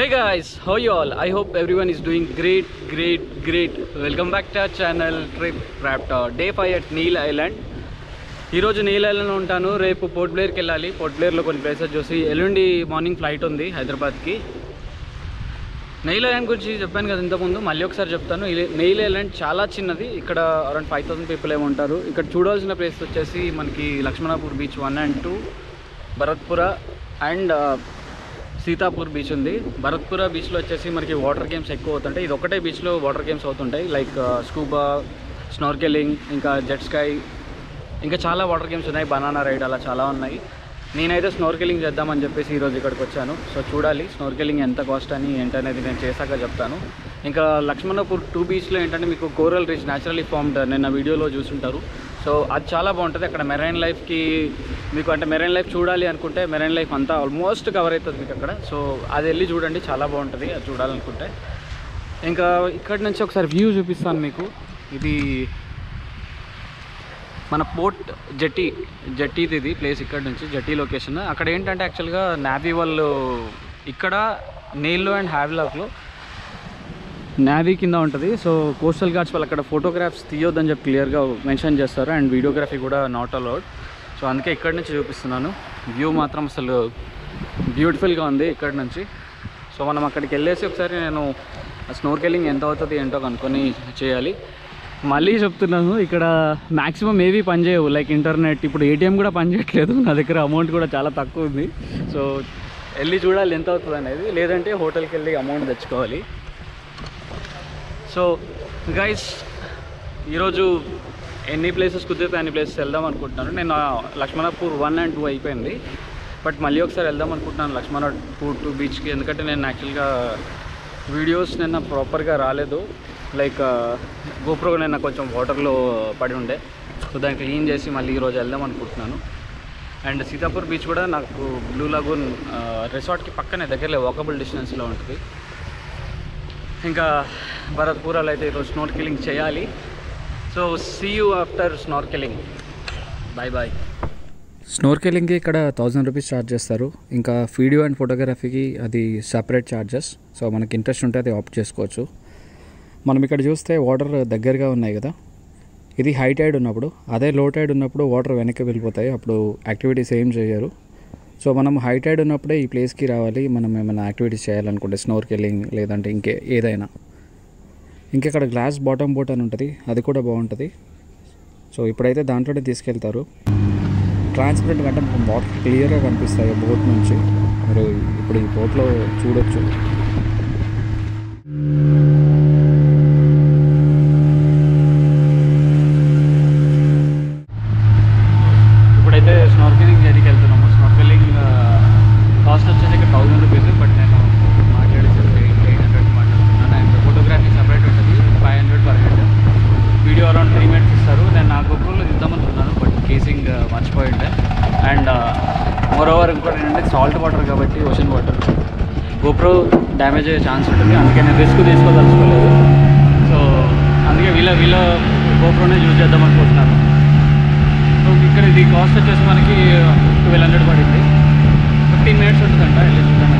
Hey guys, how you all? I hope everyone is doing great. Welcome back to our channel Trip Raptor. Day 5 at Neil Island. Ee roju Neil Island untanu, repu Port Blair ki ellali. Port Blair lo konni places chusi elundi morning flight undi Hyderabad ki. Neil Island gurinchi cheppanu kada inta mundu, malli okkasari cheptanu. Neil Island chala chinnadi, ikkada around 5000 people em untaru. Ikkada chudalsina places vachesi manaki Lakshmanapur Beach 1 and 2, Bharatpura and Sitapur बीच उंदी. Bharatpura beach लो मनकी water games एक्कुव अवुतुंटायि. इदोकटे beach लो water games अवुतुंटायि like scuba, snorkelling, इंका jet ski, इंका चाला वाटर गेम्स उन्नायि, बनाना राइड अला चाला उन्नायि. नेनैते स्नॉर्केलिंग चेद्दामनि चेप्पेसि ई रोजु इक्कडिकि वच्चानु. सो चूडाली स्नॉर्केलिंग एंत कास्ट अनि एंटनेदि नेनु चेसाक चेप्तानु. इंका लक्ष्मणपूर 2 बीच लो एंटंटे मीकु कोरल रीफ नेचुरली फॉर्म्ड निन्न वीडियोलो चूसुंटारु. सो अदि चाला बागुंटदि. अक्कड मेरैन लाइफ की మీకు అంటే మెరైన్ లైఫ్ చూడాలి అనుకుంటే మెరైన్ లైఫ్ అంతా ఆల్మోస్ట్ కవర్ అవుతుంది మీకు అక్కడ. సో అది వెళ్ళి చూడండి, చాలా బాగుంటుంది అది చూడాలనుకుంటే. ఇంకా ఇక్కడి నుంచి ఒకసారి వ్యూ చూపిస్తాను మీకు. ఇది మన పోర్ట్ జట్టీది ఇది ప్లేస్. ఇక్కడ నుంచి జట్టీ లొకేషన్. అక్కడ ఏంటంటే యాక్చువల్గా నావీ వాళ్ళు ఇక్కడ నీళ్ళు అండ్ హ్యావ్లాక్లో నావీ కింద ఉంటుంది. సో కోస్టల్ గార్డ్స్ వాళ్ళు అక్కడ ఫోటోగ్రాఫ్స్ తీయొద్దని చెప్పి క్లియర్గా మెన్షన్ చేస్తారు. అండ్ వీడియోగ్రఫీ కూడా నాట్ అలౌడ్. సో అందుకే ఇక్కడి నుంచి చూపిస్తున్నాను. వ్యూ మాత్రం అసలు బ్యూటిఫుల్గా ఉంది ఇక్కడి నుంచి. సో మనం అక్కడికి వెళ్ళేసి ఒకసారి నేను స్నోర్కెలింగ్ ఎంత అవుతుంది ఏంటో కనుక్కొని చేయాలి. మళ్ళీ చెప్తున్నాను, ఇక్కడ మ్యాక్సిమం ఏవి పనిచేయవు లైక్ ఇంటర్నెట్. ఇప్పుడు ఏటీఎం కూడా పనిచేయట్లేదు. నా దగ్గర అమౌంట్ కూడా చాలా తక్కువ ఉంది. సో వెళ్ళి చూడాలి ఎంత అవుతుంది అనేది, లేదంటే హోటల్కి వెళ్ళి అమౌంట్ తెచ్చుకోవాలి. సో గైస్ ఈరోజు ఎన్ని ప్లేసెస్ కుదిరితే అన్ని ప్లేసెస్ వెళ్దాం అనుకుంటున్నాను. నేను లక్ష్మణపూర్ 1 and 2 అయిపోయింది. బట్ మళ్ళీ ఒకసారి వెళ్దాం అనుకుంటున్నాను లక్ష్మణపూర్ 2 బీచ్కి. ఎందుకంటే నేను యాక్చువల్గా వీడియోస్ నిన్న ప్రాపర్గా రాలేదు. లైక్ గోప్రో నిన్న కొంచెం వాటర్లో పడి ఉండే. సో దాన్ని క్లీన్ చేసి మళ్ళీ ఈరోజు వెళ్దాం అనుకుంటున్నాను. అండ్ సీతాపూర్ బీచ్ కూడా నాకు బ్లూ లగూన్ రిసార్ట్కి పక్కనే దగ్గరలో వాకబుల్ డిస్టెన్స్లో ఉంటుంది. ఇంకా భరత్పూరాలో అయితే ఈరోజు స్నోర్కెలింగ్ చేయాలి. So see you after snorkelling, bye bye. స్నోర్కెలింగ్కి ఇక్కడ 1000 రూపీస్ ఛార్జ్ చేస్తారు. ఇంకా వీడియో అండ్ ఫోటోగ్రఫీకి అది సపరేట్ ఛార్జెస్. సో మనకి ఇంట్రెస్ట్ ఉంటే అది ఆప్ట్ చేసుకోవచ్చు. మనం ఇక్కడ చూస్తే వాటర్ దగ్గరగా ఉన్నాయి కదా, ఇది హై టైడ్ ఉన్నప్పుడు. అదే లో టైడ్ ఉన్నప్పుడు వాటర్ వెనక్కి వెళ్ళిపోతాయి, అప్పుడు యాక్టివిటీస్ ఏం చేయరు. సో మనం హై టైడ్ ఉన్నప్పుడే ఈ ప్లేస్కి రావాలి మనం ఏమైనా యాక్టివిటీస్ చేయాలనుకుంటే, స్నోర్కెలింగ్ లేదంటే ఇంకే ఏదైనా. ఇంకా ఇక్కడ గ్లాస్ బాటమ్ బోట్ అని ఉంటుంది, అది కూడా బాగుంటుంది. సో ఇప్పుడైతే దాంట్లోనే తీసుకెళ్తారు. ట్రాన్స్పరెంట్ అంటే వాటర్ క్లియర్గా కనిపిస్తాయి బోట్ నుంచి. మీరు ఇప్పుడు ఈ బోట్లో చూడొచ్చు. ఇప్పుడైతే స్నోర్కెలింగ్ జర్నీకి వెళ్తున్నాము. స్నోర్కెలింగ్ కాస్ట్ వచ్చేసి ఇక్కడ 1000 రూపీస్. బట్ నేను అరౌండ్ 3 minutes ఇస్తారు. నేను నా గోప్రోలో ఇద్దామనుకున్నాను, బట్ కేసింగ్ మర్చిపోయిండే. అండ్ మోర్ ఓవర్ ఇంకోటి ఏంటంటే సాల్ట్ వాటర్ కాబట్టి, ఓషన్ వాటర్, గోప్రో డ్యామేజ్ అయ్యే ఛాన్స్ ఉంటుంది. అందుకే నేను రిస్క్ తీసుకోదలుచుకోలేదు. సో అందుకే వీళ్ళ గోప్రోనే యూజ్ చేద్దాం అనుకుంటున్నాను. సో ఇక్కడ ఇది కాస్ట్ వచ్చేసి మనకి 1200 పడింది. 15 minutes ఉంటుందంట. వెళ్ళి చూద్దాం.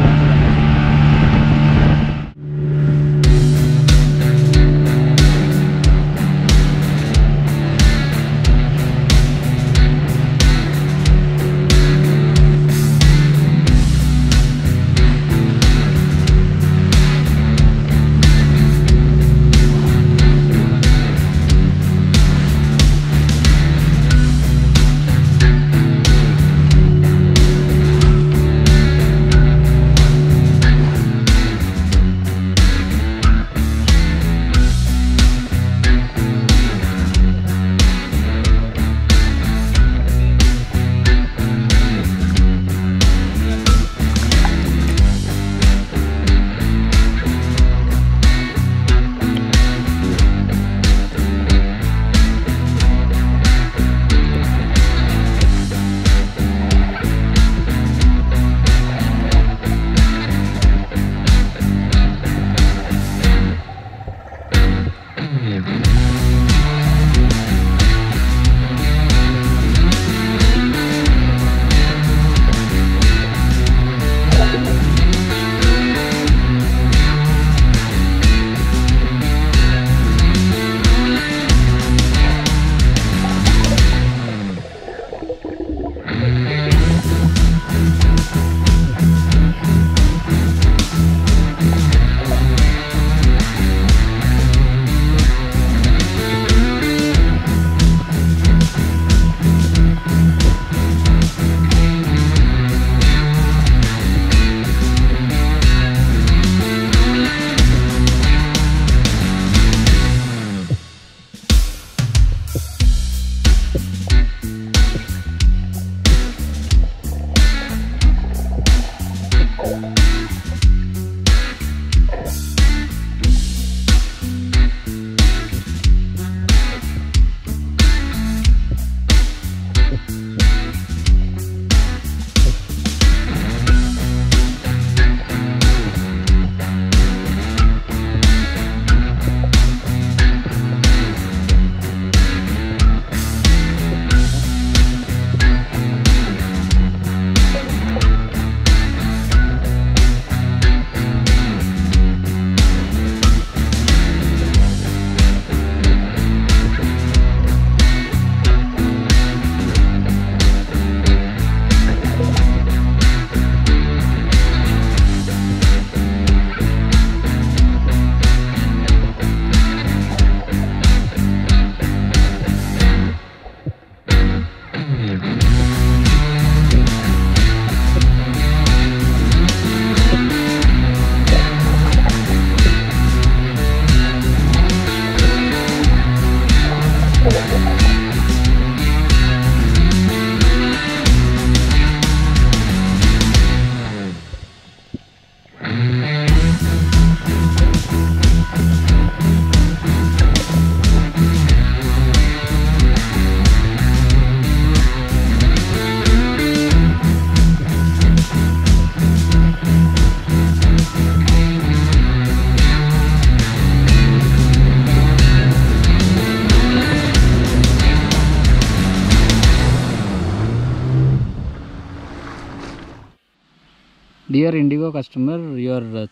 Dear Indigo customer, your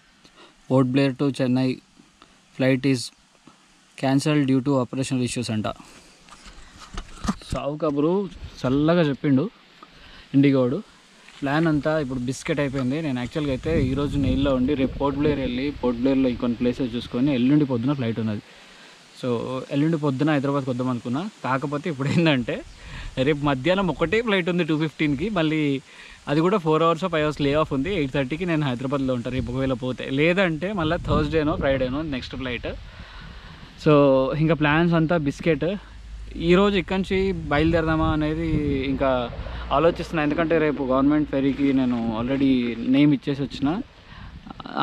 Port Blair to Chennai flight is cancelled due to operational issues anta. Sauka bro sallaga cheppindu Indigo odu. Plan అంతా ఇప్పుడు బిస్కెట్ అయిపోయింది. నేను యాక్చువల్గా అయితే ఈరోజు నెయిల్లో ఉండి రేపు పోర్ట్ బ్లేర్ వెళ్ళి పోర్ట్ బ్లేర్లో కొన్ని ప్లేసెస్ చూసుకొని ఎల్లుండి పొద్దున ఫ్లైట్ ఉన్నది. సో ఎల్లుండి పొద్దున హైదరాబాద్కి వద్దాం అనుకున్నా. కాకపోతే ఇప్పుడు ఏంటంటే రేపు మధ్యాహ్నం ఒకటే ఫ్లైట్ ఉంది 2:15కి. మళ్ళీ అది కూడా 4 hours 5 hours లే ఆఫ్ ఉంది. 8:30కి నేను హైదరాబాద్లో ఉంటాను రేపు ఒకవేళ పోతే. లేదంటే మళ్ళీ థర్స్డేనో ఫ్రైడేనో నెక్స్ట్ ఫ్లైట్. సో ఇంకా ప్లాన్స్ అంతా బిస్కెట్. ఈరోజు ఇక్కడి నుంచి బయలుదేరదామా అనేది ఇంకా ఆలోచిస్తున్నా. ఎందుకంటే రేపు గవర్నమెంట్ ఫెరీకి నేను ఆల్రెడీ నేమ్ ఇచ్చేసి వచ్చిన.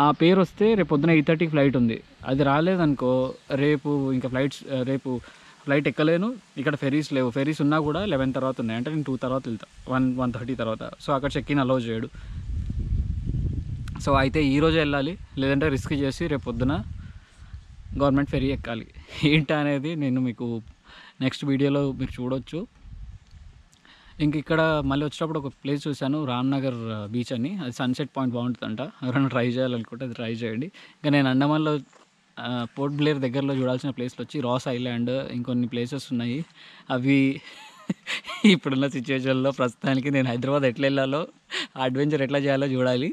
ఆ పేరు వస్తే రేపు పొద్దున 8:30కి ఫ్లైట్ ఉంది. అది రాలేదనుకో రేపు ఇంకా రేపు ఫ్లైట్ ఎక్కలేను. ఇక్కడ ఫెరీస్ లేవు. ఫెరీస్ ఉన్నా కూడా 11 తర్వాత ఉన్నాయి. అంటే నేను 2 తర్వాత వెళ్తాను, 1:30 తర్వాత. సో అక్కడ చెక్ ఇన్ అలౌ చేయడు. సో అయితే ఈరోజే వెళ్ళాలి, లేదంటే రిస్క్ చేసి రేపు పొద్దున గవర్నమెంట్ ఫెరీ ఎక్కాలి. ఏంటా అనేది నేను మీకు నెక్స్ట్ వీడియోలో మీరు చూడవచ్చు. ఇంక ఇక్కడ మళ్ళీ వచ్చేటప్పుడు ఒక ప్లేస్ చూశాను, రామ్ నగర్ బీచ్ అని. అది సన్సెట్ పాయింట్ బాగుంటుందంట. ఎవరైనా ట్రై చేయాలనుకుంటే అది ట్రై చేయండి. ఇంకా నేను అండమాన్లో పోర్ట్ బ్లేర్ దగ్గరలో చూడాల్సిన ప్లేస్లు వచ్చి రాస్ ఐలాండ్, ఇంకొన్ని ప్లేసెస్ ఉన్నాయి. అవి ఇప్పుడున్న సిచ్యువేషన్లో ప్రస్తుతానికి నేను హైదరాబాద్ ఎట్లా వెళ్ళాలో, అడ్వెంచర్ ఎట్లా చేయాలో చూడాలి.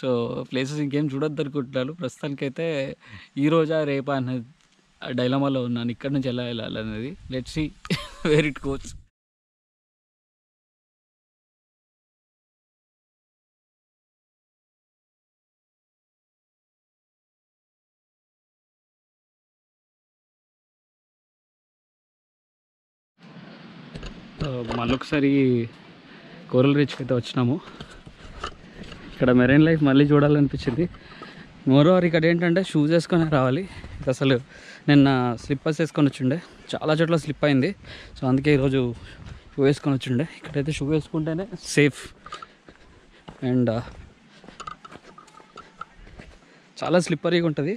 సో ప్లేసెస్ ఇంకేం చూడొద్దు అనుకుంటున్నాను ప్రస్తుతానికైతే. ఈరోజా రేపా అనేది డైలమాలో ఉన్నాను. ఇక్కడ నుంచి ఎలా వెళ్ళాలనేది let's see where it goes. మళ్ళొకసారి కోరల్ రీచ్కి అయితే వచ్చినాము. ఇక్కడ మెరైన్ లైఫ్ మళ్ళీ చూడాలనిపించింది. మోరోవర్ ఇక్కడ ఏంటంటే షూస్ వేసుకొని రావాలి. అసలు నిన్న స్లిప్పర్స్ వేసుకొని వచ్చిండే, చాలా చోట్ల స్లిప్ అయింది. సో అందుకే ఈరోజు షూ వేసుకొని వచ్చిండే. ఇక్కడైతే షూ వేసుకుంటేనే సేఫ్. అండ్ చాలా స్లిప్పరీగా ఉంటుంది.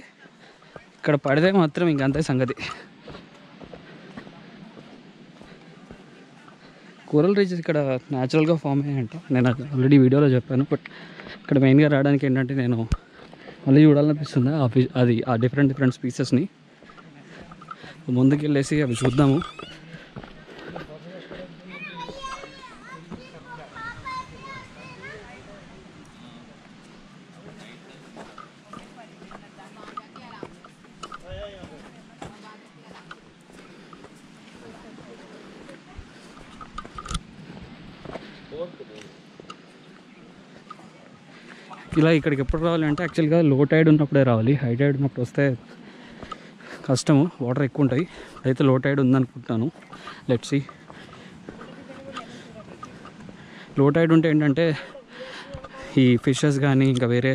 ఇక్కడ పడితే మాత్రం ఇంకంతే సంగతి. కోరల్ రీచెస్ ఇక్కడ న్యాచురల్గా ఫామ్ అయ్యాయంట. నేను ఆల్రెడీ వీడియోలో చెప్పాను. బట్ ఇక్కడ మెయిన్గా రావడానికి ఏంటంటే నేను మళ్ళీ చూడాలనిపిస్తుంది అది ఆ డిఫరెంట్ స్పీసెస్ని. ముందుకు వెళ్ళేసి అవి చూద్దాము. ఇలా ఇక్కడికి ఎప్పుడు రావాలంటే యాక్చువల్గా లో టైడ్ ఉన్నప్పుడే రావాలి. హై టైడ్ ఉన్నప్పుడు వస్తే కష్టము, వాటర్ ఎక్కువ ఉంటాయి. అయితే లో టైడ్ ఉందనుకుంటున్నాను. Let's see. లో టైడ్ ఉంటే ఏంటంటే ఈ ఫిషెస్ కానీ ఇంకా వేరే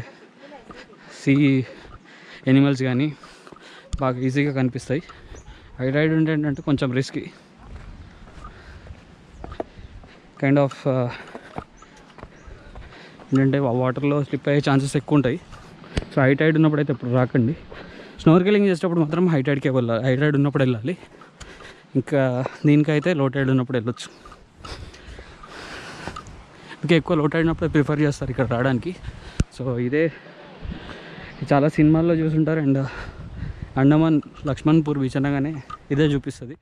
సీ ఎనిమల్స్ కానీ బాగా ఈజీగా కనిపిస్తాయి. హై టైడ్ ఉంటే ఏంటంటే కొంచెం రిస్కీ, కైండ్ ఆఫ్ ఏంటంటే వాటర్లో స్లిప్ అయ్యే ఛాన్సెస్ ఎక్కువ ఉంటాయి. సో హై టైడ్ ఉన్నప్పుడు అయితే ఇప్పుడు రాకండి. స్నోర్కెలింగ్ చేసేటప్పుడు మాత్రం హై టైడ్కే వెళ్ళాలి, హై టైడ్ ఉన్నప్పుడు వెళ్ళాలి. ఇంకా దీనికైతే లో టైడ్ ఉన్నప్పుడు వెళ్ళొచ్చు. ఇంకా ఎక్కువ లో టైడ్ ఉన్నప్పుడే ప్రిఫర్ చేస్తారు ఇక్కడ రావడానికి. సో ఇదే చాలా సినిమాల్లో చూసుంటారు. అండ్ అండమాన్ లక్ష్మణపూర్ బీచ్ అనగానే ఇదే చూపిస్తుంది.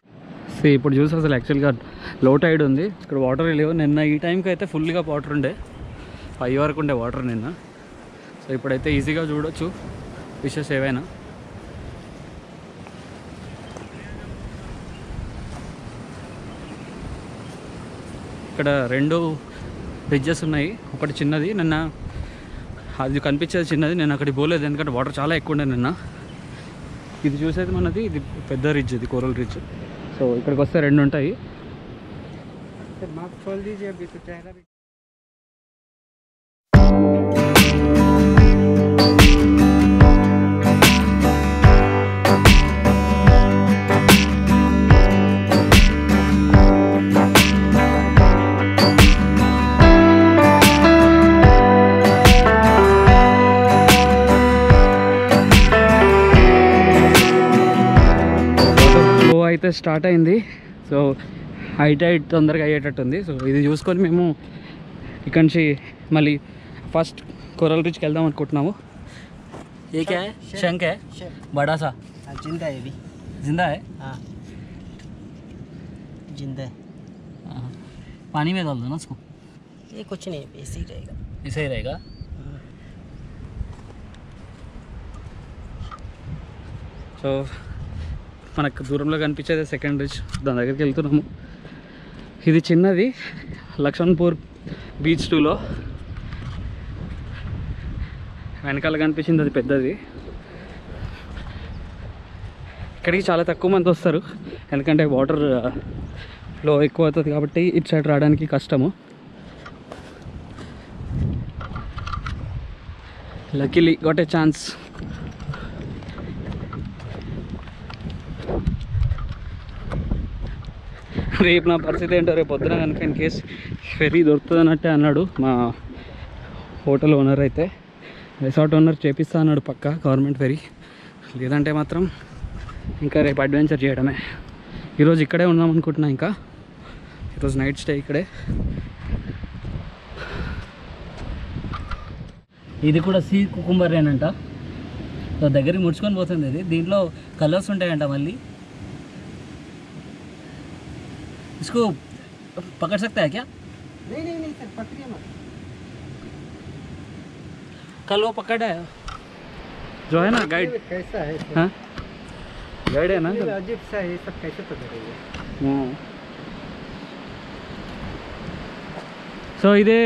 సో ఇప్పుడు చూసి అసలు యాక్చువల్గా లో టైడ్ ఉంది. ఇక్కడ వాటర్ లేవు. నిన్న ఈ టైంకి అయితే ఫుల్గా వాటర్ ఉండే, 5 వరకు ఉండే వాటర్ నిన్న. సో ఇప్పుడైతే ఈజీగా చూడొచ్చు ఫిషెస్ ఏవైనా. ఇక్కడ 2 బ్రిడ్జెస్ ఉన్నాయి. ఒకటి చిన్నది, నిన్న అది కనిపించేది చిన్నది. నేను అక్కడికి పోలేదు ఎందుకంటే వాటర్ చాలా ఎక్కువ ఉండే నిన్న. ఇది చూసేది మనది, ఇది పెద్ద రిడ్జ్, ఇది కోరల్ రిడ్జ్. సో ఇక్కడికి వస్తే 2 ఉంటాయి. అయితే స్టార్ట్ అయింది. సో హై టైడ్ తొందరగా అయ్యేటట్టుంది. సో ఇది చూసుకొని మేము ఇక్కడి నుంచి మళ్ళీ फर्स्ट कोरल रीच के वेल्दाम। ये क्या है? शंख है, बड़ा सा जिंदा है। भी जिंदा है? हाँ जिंदा है। पानी में डाल दो ना इसको। ये कुछ नहीं है, ऐसे ही रहेगा, ऐसे ही रहेगा। సో మనకు దూరంలో కనిపించేది సెకండ్ రిచ్, దాని దగ్గరికి వెళ్తున్నాము। ఇది చిన్నది లక్ష్మణపూర్ బీచ్ 2లో, వెనకాల కనిపించింది అది పెద్దది। ఇక్కడికి చాలా తక్కువ మంది వస్తారు ఎందుకంటే వాటర్ ఫ్లో ఎక్కువ అవుతుంది కాబట్టి ఇటు సైడ్ రావడానికి కష్టము। Luckily got a chance. రేపు నా పరిస్థితి ఏంటో, రేపు పొద్దున కనుక ఇన్ కేస్ ఫెరీ దొరుకుతుంది అన్నట్టే అన్నాడు మా హోటల్ ఓనర్, అయితే రిసార్ట్ ఓనర్ చేపిస్తా అన్నాడు పక్కా గవర్నమెంట్ ఫెరీ, లేదంటే మాత్రం ఇంకా రేపు అడ్వెంచర్ చేయడమే। ఈరోజు ఇక్కడే ఉన్నాం అనుకుంటున్నా, ఇంకా ఈరోజు నైట్ స్టే ఇక్కడే। ఇది కూడా సీ కుకుంబరేనంట, దగ్గరికి ముడుచుకొని పోతుంది ఇది, దీంట్లో కలర్స్ ఉంటాయంట మళ్ళీ। इसको पकड़ सकता है क्या? नहीं नहीं नहीं सर, पकड़िए मत। कल वो पकड़ा है जो है ना गाइड, कैसा है सर? हाँ गाइड है ना, अजीब सा है सब, कैसे पकड़ेगा। सो इदे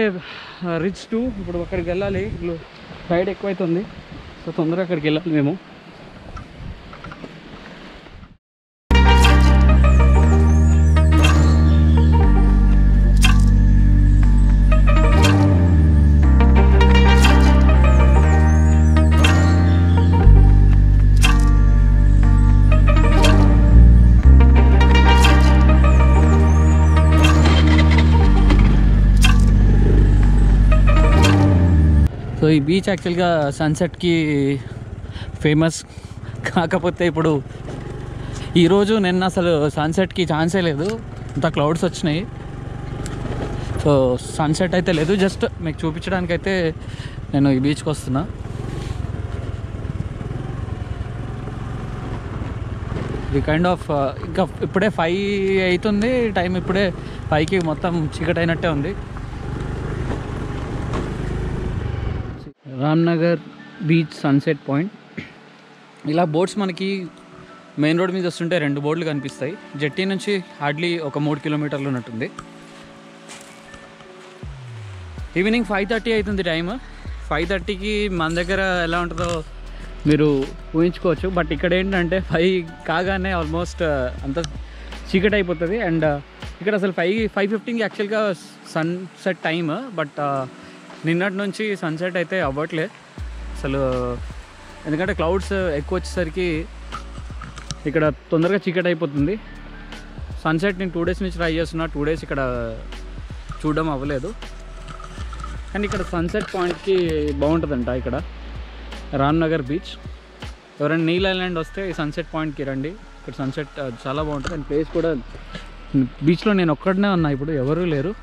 रिच 2 ఇప్పుడు అక్కడికి వెళ్ళాలి। రైడ్ ఎక్కువైతుంది సో తొందరగా అక్కడికి వెళ్ళాలి మేము। సో ఈ బీచ్ యాక్చువల్గా సన్సెట్కి ఫేమస్, కాకపోతే ఇప్పుడు ఈరోజు నిన్న అసలు సన్సెట్కి ఛాన్సే లేదు, అంత క్లౌడ్స్ వచ్చినాయి సో సన్సెట్ అయితే లేదు। జస్ట్ మీకు చూపించడానికి అయితే నేను ఈ బీచ్కి వస్తున్నా। ఇది కైండ్ ఆఫ్ ఇంకా ఇప్పుడే 5 అవుతుంది టైం, ఇప్పుడే 5కి మొత్తం చీకటి అయినట్టే ఉంది। Ram Nagar beach sunset point, ఇలా బోట్స్ మనకి మెయిన్ రోడ్ మీద వస్తుంటే 2 బోట్లు కనిపిస్తాయి। జెట్టి నుంచి హార్డ్లీ ఒక 3 కిలోమీటర్లు ఉన్నట్టుంది। ఈవినింగ్ 5:30 అవుతుంది టైమ్, 5:30కి మన దగ్గర ఎలా ఉంటుందో మీరు ఊహించుకోవచ్చు, బట్ ఇక్కడ ఏంటంటే 5 కాగానే ఆల్మోస్ట్ అంత చీకటి అయిపోతుంది। అండ్ ఇక్కడ అసలు 5:15 యాక్చువల్గా సన్సెట్ టైమ్, బట్ నిన్నటి నుంచి సన్సెట్ అయితే అవ్వట్లే అసలు, ఎందుకంటే క్లౌడ్స్ ఎక్కువ వచ్చేసరికి ఇక్కడ తొందరగా చీకటి అయిపోతుంది। సన్సెట్ నేను 2 డేస్ నుంచి ట్రై చేస్తున్నా, 2 డేస్ ఇక్కడ చూడడం అవ్వలేదు, కానీ ఇక్కడ సన్సెట్ పాయింట్కి బాగుంటుందంట ఇక్కడ రామ్ నగర్ బీచ్। ఎవరైనా నీల్ ఐలాండ్ వస్తే ఈ సన్సెట్ పాయింట్కి రండి, ఇక్కడ సన్సెట్ చాలా బాగుంటుంది। అండ్ ప్లేస్ కూడా బీచ్లో నేను ఒక్కడనే ఉన్నా ఇప్పుడు, ఎవరూ లేరు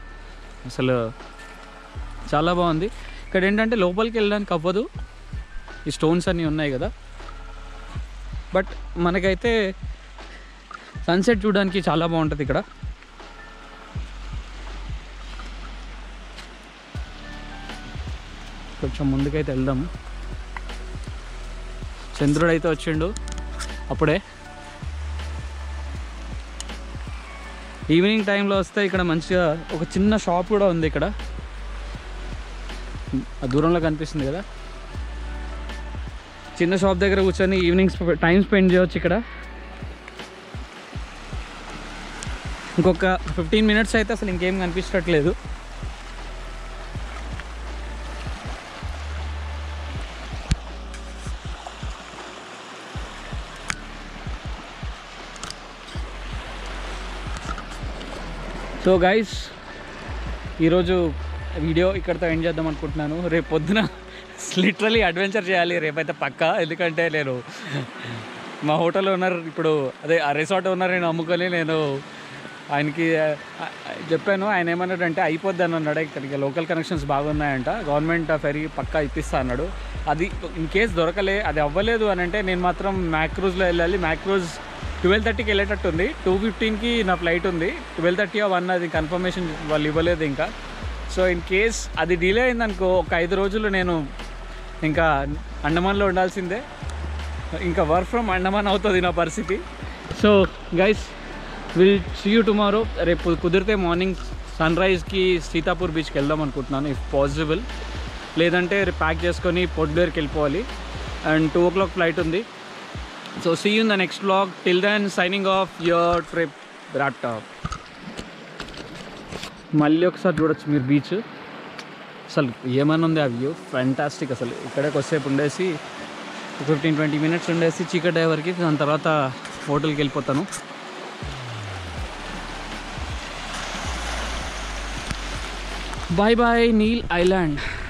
అసలు, చాలా బాగుంది। ఇక్కడ ఏంటంటే లోపలికి వెళ్ళడానికి అవ్వదు, ఈ స్టోన్స్ అన్నీ ఉన్నాయి కదా, బట్ మనకైతే సన్సెట్ చూడడానికి చాలా బాగుంటుంది ఇక్కడ। కొంచెం ముందుకైతే వెళ్దాము, చంద్రుడు అయితే వచ్చిండు అప్పుడే। ఈవినింగ్ టైంలో వస్తే ఇక్కడ మంచిగా ఒక చిన్న షాప్ కూడా ఉంది ఇక్కడ, ఆ దూరంలో కనిపిస్తుంది కదా, చిన్న షాప్ దగ్గర కూర్చొని ఈవినింగ్ టైం స్పెండ్ చేయవచ్చు ఇక్కడ। ఇంకొక 15 మినిట్స్ అయితే అసలు ఇంకేం కనిపించట్లేదు। సో గైస్ ఈరోజు వీడియో ఇక్కడితో ఎండ్ చేద్దాం అనుకుంటున్నాను। రేపు పొద్దున లిటరలీ అడ్వెంచర్ చేయాలి రేపైతే పక్కా, ఎందుకంటే నేను మా హోటల్ ఓనర్ ఇప్పుడు అదే ఆ రిసార్ట్ ఓనర్ నేను అమ్ముకొని నేను आयन की चपाँ आये अयिपोदना इतनी लोकल कनेक्शन्स बागुन्नायंट गवर्नमेंट फेरी पक्का इप्पिस्तानाडु अभी इन केस दोरकले अभी अव्वलेदु अनंटे नेनु मात्रम मैक्रूज़ लो वेल्लाली मैक्रूज़ 12:30 की वेल्लेटट्टुंदी 2:15 की ना फ्लाइट उंदी 12:30 1 अभी कंफर्मेशन वाळ्ळु इव्वलेदु इंका सो इन केस अभी डिले अयिंदनुको ओक 5 रोजुलु नेनु इंका अंडमान लो उंडाल्सिंदे इंका वर्क फ्रम अंडमान अवुतदी ना परिस्थिति so guys will see you tomorrow रेपु कुदिरिते मार्निंग सन राइज की सीतापूर बीच की वेल्दाम अनुकुंटुन्नानु इफ पॉसिबल लेदंटे पैक चेसुकोनी पोर्ट ब्लेयर की वेल्लिपोवाली एंड 2 o'clock फ्लाइट उंदी so see you in the next vlog till then signing off your trip Raptor मल्ली ओकसारि चूडोच्चु मीरु बीच అసలు ఏమనుంది ఆ వ్యూ ఫ్యాంటాస్టిక్ అసలు ఇక్కడికి వచ్చేపు ఉండేసి 15-20 మినిట్స్ ఉండేసి చీకటి అయ్యేవరకి దాని తర్వాత హోటల్కి వెళ్ళిపోతాను బాయ్ బాయ్ నీల్ ఐలాండ్।